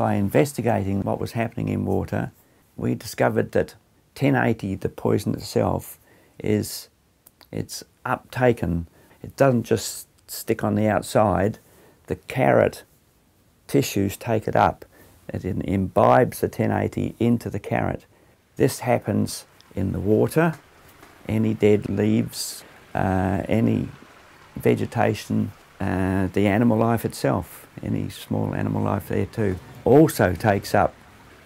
by investigating what was happening in water, we discovered that 1080, the poison itself, it's uptaken. It doesn't just stick on the outside. The carrot tissues take it up. It imbibes the 1080 into the carrot. This happens in the water. Any dead leaves, any vegetation, the animal life itself, any small animal life there too, also takes up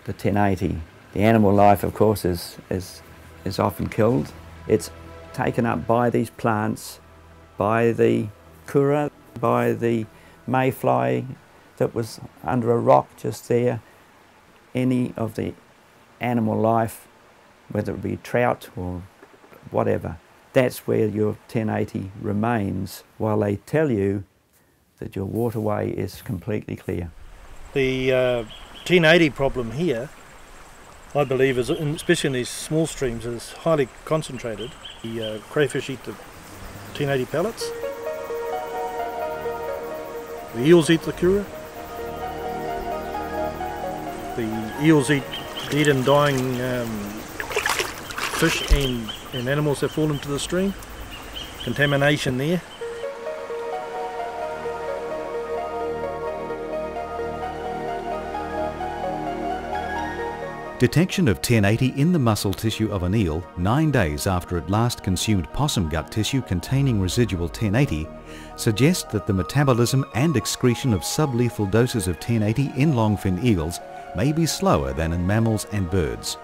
the 1080. The animal life, of course, is often killed. It's taken up by these plants, by the kura, by the mayfly that was under a rock just there. Any of the animal life, whether it be trout or whatever, that's where your 1080 remains while they tell you that your waterway is completely clear. The 1080 problem here, I believe, is especially in these small streams, is highly concentrated. The crayfish eat the 1080 pellets. The eels eat the kura. The eels eat dead and dying fish and animals that fall into the stream. Contamination there. Detection of 1080 in the muscle tissue of an eel 9 days after it last consumed possum gut tissue containing residual 1080 suggests that the metabolism and excretion of sublethal doses of 1080 in longfin eels may be slower than in mammals and birds.